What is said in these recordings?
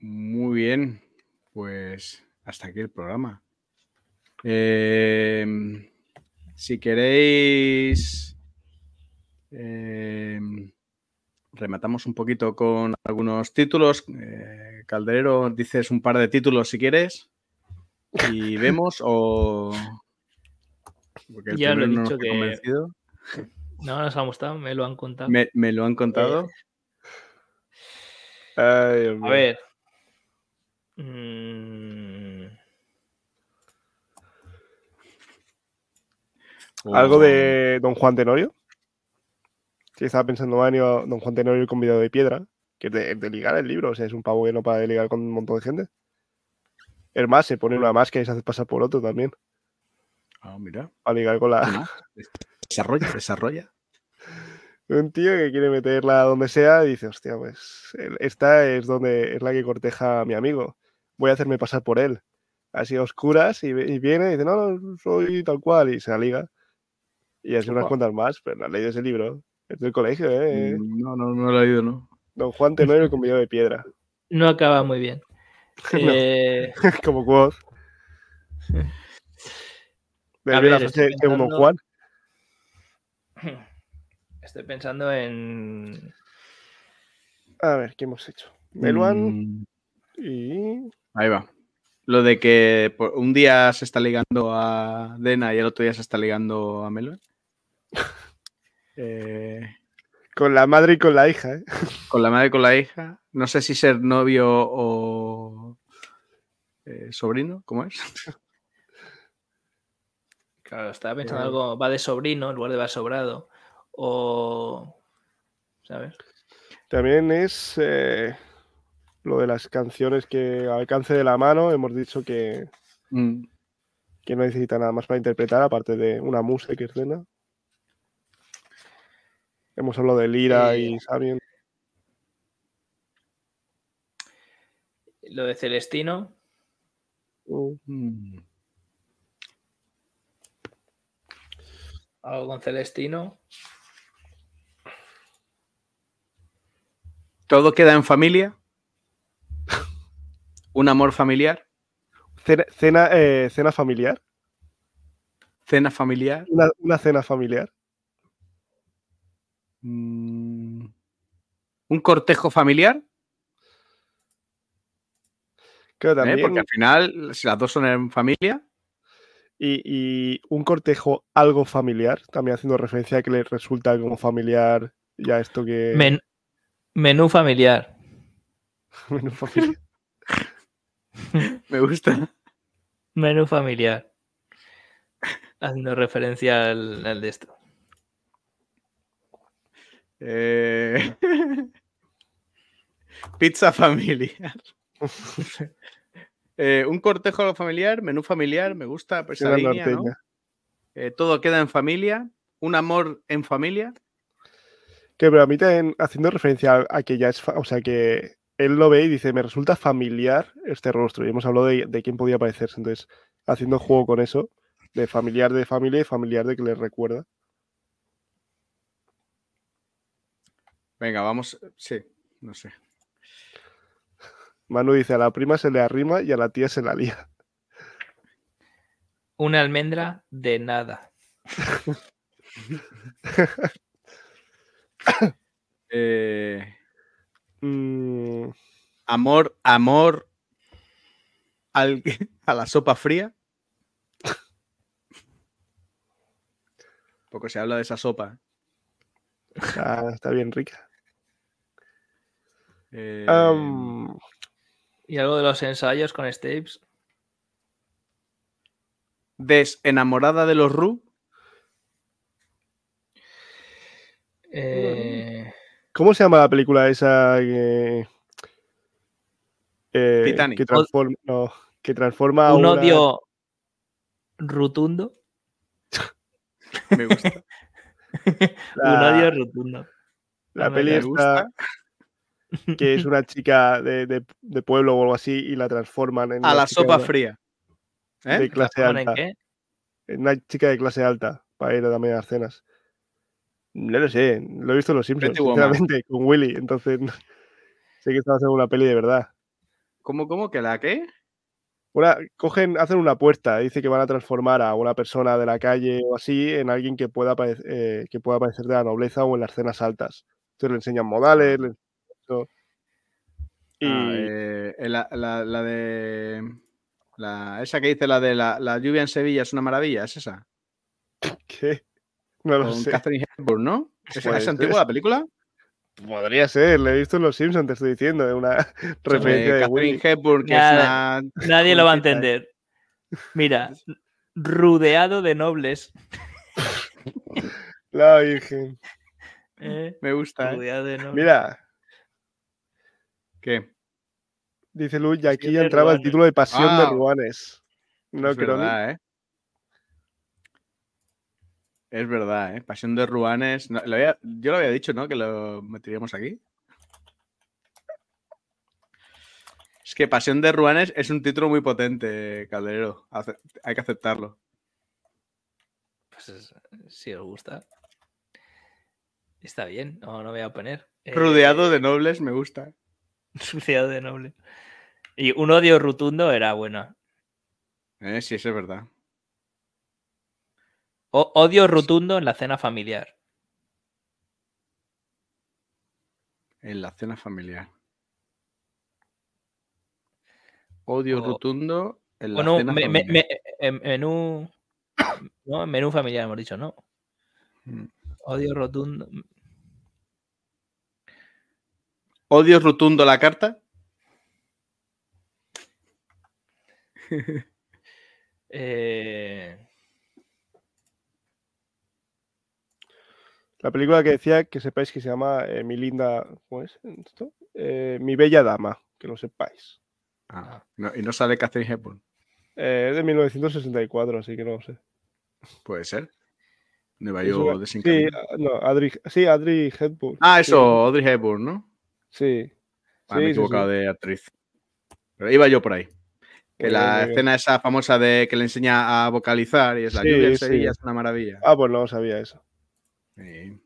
Muy bien, pues hasta aquí el programa. Si queréis, rematamos un poquito con algunos títulos. Calderero, dices un par de títulos si quieres y vemos o... Porque ya lo he dicho, no que... Convencido. No nos ha gustado, me lo han contado. Me lo han contado. Ay, a ver. ¿Algo de Don Juan Tenorio? Que estaba pensando, Mario, Don Juan Tenorio, el convidado de piedra, que es de ligar el libro. O sea, es un pavo que no para de ligar con un montón de gente. Es más, se pone una máscara y se hace pasar por otro también. Ah, mira. A ligar con la... Desarrolla. Un tío que quiere meterla donde sea y dice, hostia, pues esta es donde es la que corteja a mi amigo. Voy a hacerme pasar por él. Así a oscuras y viene y dice, no, soy tal cual. Y se la liga. Y así unas cuantas más, pero no has leído ese libro. Es del colegio, ¿eh? No lo he leído, ¿no? Don Juan Tenorio, el convidado de piedra. No acaba muy bien. Como Kvothe. A ver, estoy pensando... Juan. Estoy pensando en... A ver, ¿qué hemos hecho? Meluan y... Ahí va. Lo de que un día se está ligando a Adena y el otro día se está ligando a Meluan. Con la madre y con la hija, ¿eh? Con la madre y con la hija. No sé si ser novio o sobrino, ¿cómo es? Claro, estaba pensando algo, va de sobrino en lugar de va sobrado, o... ¿sabes? También es lo de las canciones que al alcance de la mano hemos dicho que no necesita nada más para interpretar, aparte de una música que escena. Hemos hablado de Lira y Sabien. Lo de Celestino. Algo con Celestino. Todo queda en familia. Un amor familiar. Cena familiar. Cena familiar. Una cena familiar. Un cortejo familiar. Creo también. Porque al final, si las dos son en familia. Y un cortejo algo familiar, también haciendo referencia a que le resulta como familiar ya esto que... Menú familiar. Menú familiar. Me gusta. Menú familiar. Haciendo referencia al de esto. Pizza familiar. Un cortejo familiar, menú familiar, me gusta esa línea, ¿no? Todo queda en familia, un amor en familia. Que pero a mí también, haciendo referencia a que ya es, o sea, que él lo ve y dice, me resulta familiar este rostro. Y hemos hablado de quién podía parecerse, entonces, haciendo juego con eso, de familiar de familia y familiar de que les recuerda. Venga, vamos, sí, no sé. Manu dice, a la prima se le arrima y a la tía se la lía. Una almendra de nada. Amor a la sopa fría. Poco se habla de esa sopa. Está bien rica. ¿Y algo de los ensayos con Stapes? ¿Desenamorada de los Ru? ¿Cómo se llama la película esa que... Titanic. Que transforma a un odio rotundo. Me gusta. Un odio rotundo. La peli esta... gusta. Que es una chica de pueblo o algo así y la transforman en... A la sopa fría. ¿Eh? De clase alta. ¿En qué? Una chica de clase alta para ir también a las cenas. No lo sé, lo he visto en Los Simpsons, sinceramente, con Willy. Entonces, sé que estaba haciendo una peli de verdad. ¿Cómo que la qué? Hacen una apuesta, dice que van a transformar a una persona de la calle o así en alguien que pueda parecer de la nobleza o en las cenas altas. Entonces le enseñan modales, le enseñan... esa que dice la de la lluvia en Sevilla es una maravilla, ¿es esa? ¿Qué? No lo sé. Katharine Hepburn, ¿no? ¿Es antigua la película? Podría ser, le he visto en Los Simpsons, te estoy diciendo, una referencia de Katharine Hepburn, que nada, es una... Nadie lo va a entender. Mira, rodeado de nobles. La Virgen. Me gusta. Rodeado de nobles. Mira. ¿Qué? Dice Luis, y aquí ya entraba el título de Pasión de Ruhanes. No creo. Es verdad, Es verdad, Pasión de Ruhanes. No, yo lo había dicho, ¿no? Que lo meteríamos aquí. Es que Pasión de Ruhanes es un título muy potente, Calderero. Hay que aceptarlo. Pues si os gusta. Está bien, no voy a poner. Rodeado de nobles, me gusta. Rodeado de nobles. Y un odio rotundo era bueno. Sí, eso es verdad. Odio rotundo en la cena familiar. En la cena familiar. Odio rotundo en la cena familiar. Menú. No, menú familiar hemos dicho, ¿no? Odio rotundo. Odio rotundo la carta. La película que decía que sepáis que se llama Mi linda... ¿Cómo es esto? Mi bella dama, que lo sepáis. Y no sale Katharine Hepburn. Es de 1964, así que no lo sé. Puede ser. Audrey Hepburn. Audrey Hepburn, ¿no? Sí. Me he equivocado de actriz. Pero iba yo por ahí. Que la escena esa famosa de que le enseña a vocalizar y es la lluvia en Sevilla es una maravilla. Pues no sabía eso. Sí.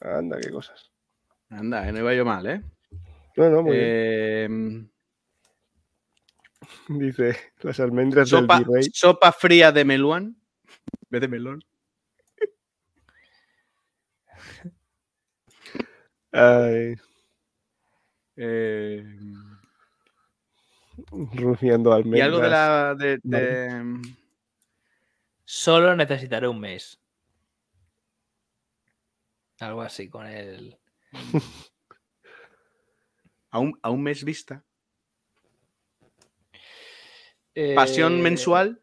Anda, qué cosas. Anda, no iba yo mal, ¿eh? No, muy bien. Dice, las almendras del virrey. Sopa fría de Meluan. ¿Ves de melón? Ay. Rumiando almendras. Y algo de la... Solo necesitaré un mes. Algo así con el... a un mes vista. Pasión mensual.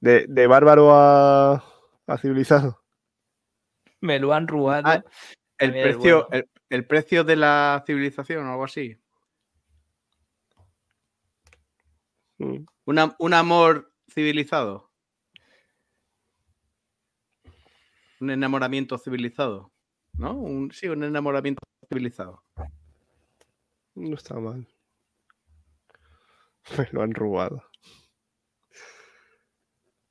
De bárbaro a civilizado. Me lo han robado. El precio de la civilización o algo así. Un amor civilizado. Un enamoramiento civilizado, ¿no? Un enamoramiento civilizado. No está mal. Me lo han robado.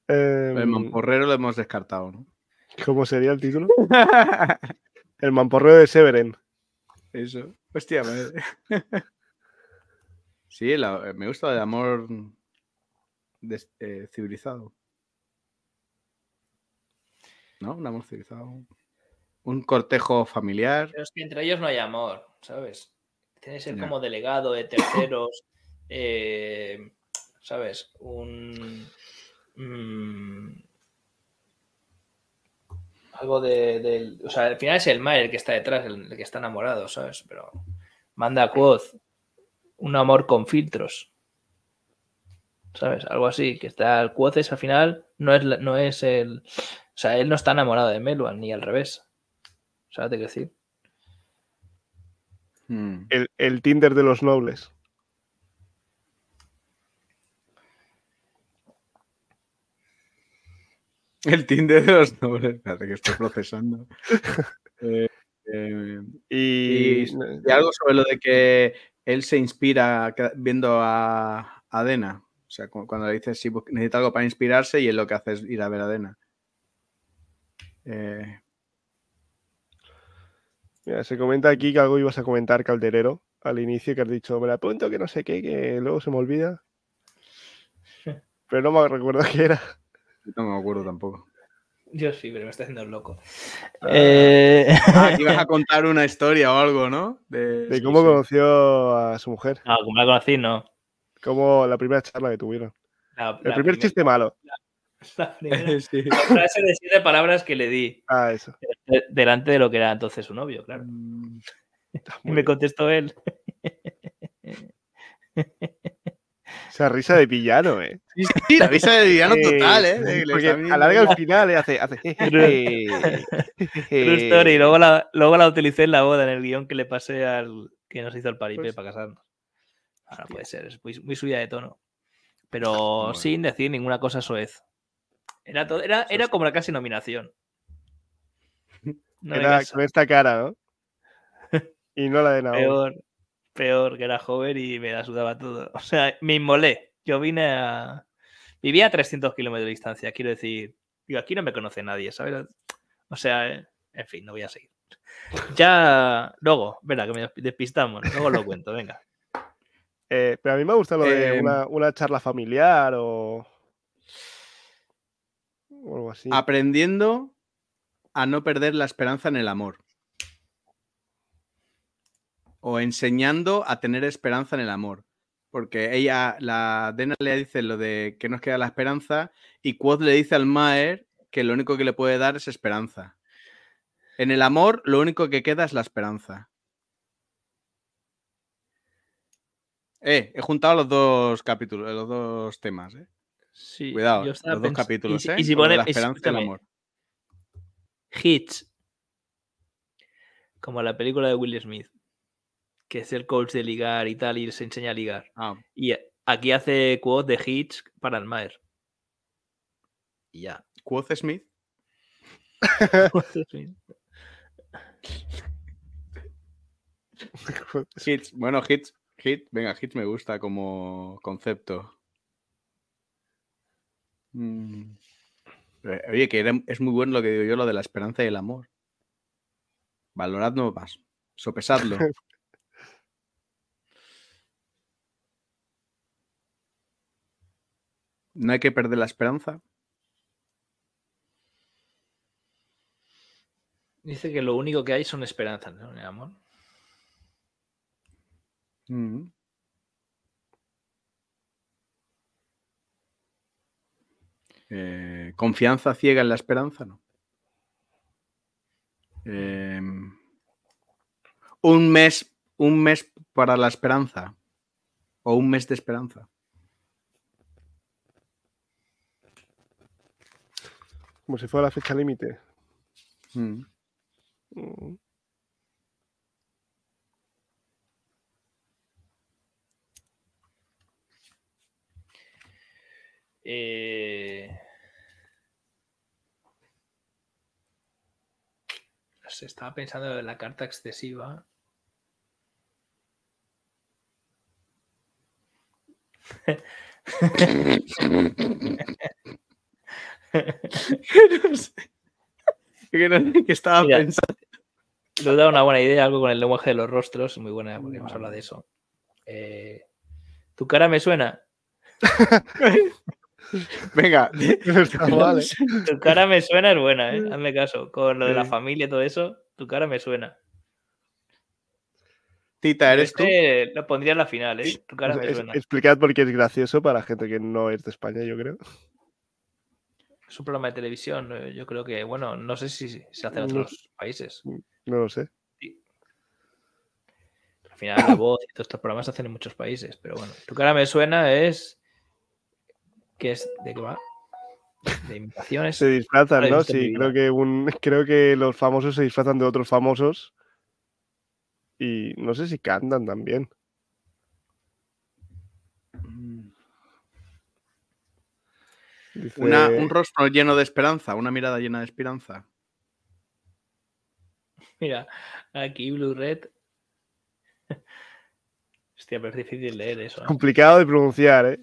El mamporrero lo hemos descartado, ¿no? ¿Cómo sería el título? El mamporrero de Severen. Eso. Hostia, madre. Sí, me gusta el amor civilizado. ¿No? Un amor civilizado. Un cortejo familiar. Pero es que entre ellos no hay amor, ¿sabes? Tiene que ser como delegado de terceros, ¿sabes? Algo de... O sea, al final es el mal el que está detrás, el que está enamorado, ¿sabes? Pero manda a Kvothe un amor con filtros, ¿sabes? Algo así, que está el Kvothe al final, no es el... O sea, él no está enamorado de Meluan, ni al revés. ¿Sabes qué decir? El Tinder de los nobles. El Tinder de los nobles. Espérate que estoy procesando. Y algo sobre lo de que él se inspira viendo a Adena. O sea, cuando le dices si necesita algo para inspirarse y él lo que hace es ir a ver a Adena. Mira, se comenta aquí que algo ibas a comentar, Calderero, al inicio que has dicho, me la apunto, que no sé qué, que luego se me olvida. Pero no me recuerdo qué era. No me acuerdo tampoco. Yo sí, pero me está haciendo loco. Ibas a contar una historia o algo, ¿no? De cómo conoció a su mujer. No, como la conocí, no. Como la primera charla que tuvieron. El primer chiste malo. La primera sí. Frase de 7 palabras que le di. Ah, eso. Delante de lo que era entonces su novio, claro. Y me contestó él. Esa risa de villano, ¿eh? Sí, la risa de villano total, ¿eh? Porque alarga el final, hace... True story. Luego la utilicé en la boda, en el guión que le pasé al... que nos hizo el paripé pues... para casarnos. Ahora puede ser, es muy, muy subida de tono. Pero bueno, sin decir ninguna cosa soez. Era como la casi nominación. No era con esta cara, ¿no? Y no la de Naomi. Peor que era joven y me la sudaba todo. O sea, me inmolé. Yo vine a... Vivía a 300 kilómetros de distancia. Quiero decir... Digo, aquí no me conoce nadie, ¿sabes? O sea, en fin, no voy a seguir. Ya... Luego, verá, que me despistamos. Luego lo cuento, venga. Pero a mí me gusta lo de una charla familiar o algo así. Aprendiendo a no perder la esperanza en el amor. O enseñando a tener esperanza en el amor. Porque ella, la Adena, le dice lo de que nos queda la esperanza y Kvothe le dice al Maer que lo único que le puede dar es esperanza. En el amor lo único que queda es la esperanza. He juntado los dos capítulos, los dos temas, ¿eh? Sí, cuidado, los dos capítulos, ¿eh? Y si pone, la esperanza y el amor. Hitch. Como la película de Will Smith, que es el coach de ligar y tal, y se enseña a ligar. Ah. Y aquí hace Kvothe de Hitch para el Maer. Y ya. ¿Kvothe Smith? Kvothe Smith. Hitch, bueno, Hitch. Hit, venga, Hit me gusta como concepto. Oye, que es muy bueno lo que digo yo, lo de la esperanza y el amor. Valoradlo más, sopesadlo. No hay que perder la esperanza. Dice que lo único que hay son esperanzas, ¿no? El amor. Confianza ciega en la esperanza, ¿no? Un mes para la esperanza o un mes de esperanza. Como si fuera la fecha límite. Se estaba pensando en la carta excesiva. No sé. ¿Qué estaba pensando? Nos da una buena idea, algo con el lenguaje de los rostros, muy buena, porque hemos hablado de eso. Tu cara me suena. Venga, vale. Tu cara me suena es buena, ¿eh? Hazme caso. Con lo de la familia y todo eso, tu cara me suena. Tita, ¿eres tú? Lo pondría en la final, ¿eh? Tu cara me suena. Explicad por qué es gracioso para gente que no es de España, yo creo. Es un programa de televisión. Yo creo que, bueno, no sé si se hace en otros países. No lo sé. Sí. Al final, La Voz y todos estos programas se hacen en muchos países, pero bueno. Tu cara me suena es... ¿Qué es? ¿De qué va? ¿De imitaciones? Se disfrazan, ¿no? Sí, creo que los famosos se disfrazan de otros famosos y no sé si cantan también. Dice... Un rostro lleno de esperanza, una mirada llena de esperanza. Mira, aquí Blue Red. Hostia, pero es difícil leer eso, ¿eh? Complicado de pronunciar, ¿eh?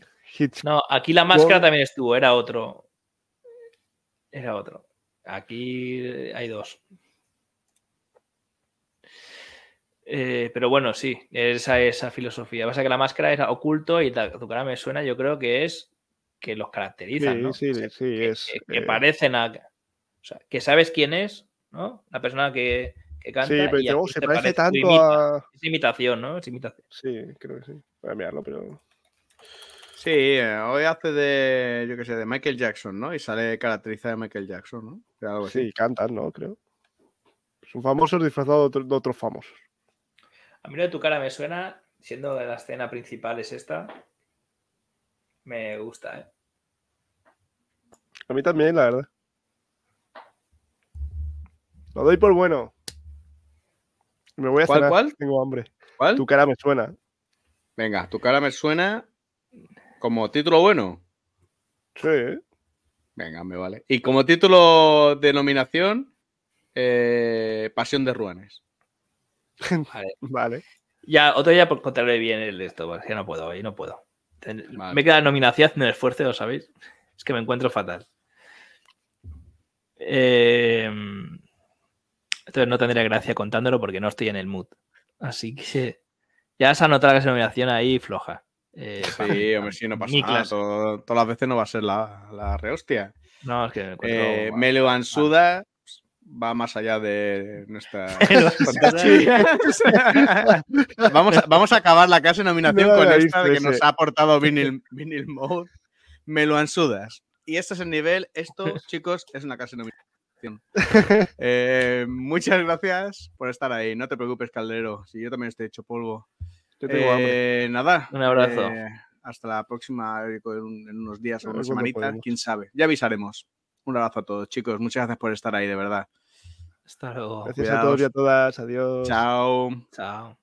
No, aquí la máscara también estuvo, era otro. Aquí hay dos. Pero bueno, sí, esa es esa filosofía. Pasa que la máscara es oculto y tu cara me suena, yo creo que es que los caracterizan, ¿no? Sí, o sea, sí, que parecen a... O sea, que sabes quién es, ¿no? La persona que canta. Sí, pero y luego se parece tanto a... Es imitación, ¿no? Es imitación. Sí, creo que sí. Voy a mirarlo, pero... Sí, hoy hace de, yo qué sé, de Michael Jackson, ¿no? Y sale caracterizada de Michael Jackson, ¿no? Claro, sí, cantan, ¿no? Creo. Son famosos disfrazados de otros famosos. A mí lo de tu cara me suena, siendo de la escena principal es esta, me gusta, ¿eh? A mí también, la verdad. Lo doy por bueno. Me voy a cenar. ¿Cuál? Tengo hambre. ¿Cuál? Tu cara me suena. Venga, tu cara me suena como título bueno. Sí. Venga, me vale. Y como título de nominación, Pasión de Ruhanes. Vale. Vale. Ya, otro día por contarle bien el esto, porque no puedo, hoy no puedo. Vale. Me queda nominación en el esfuerzo, ¿lo sabéis? Es que me encuentro fatal. Entonces no tendría gracia contándolo porque no estoy en el mood. Así que ya has anotado la nominación ahí floja. Sí, hombre, sí, no pasa nada. Todas las veces no va a ser la rehostia. No, es que me encuentro... Meloansudas... Vale. Va más allá de nuestra... vamos a acabar la clase de nominación con esta de que nos ha aportado Vinyl Mode. Meloansudas. Y este es el nivel. Esto, chicos, es una clase de nominación. Muchas gracias por estar ahí. No te preocupes, Calderero. Si yo también estoy hecho polvo. Yo tengo hambre. Nada. Un abrazo. Hasta la próxima, en unos días o unas semanitas. Quién sabe. Ya avisaremos. Un abrazo a todos, chicos. Muchas gracias por estar ahí, de verdad. Hasta luego. Gracias a todos y a todas. Adiós. Chao. Chao.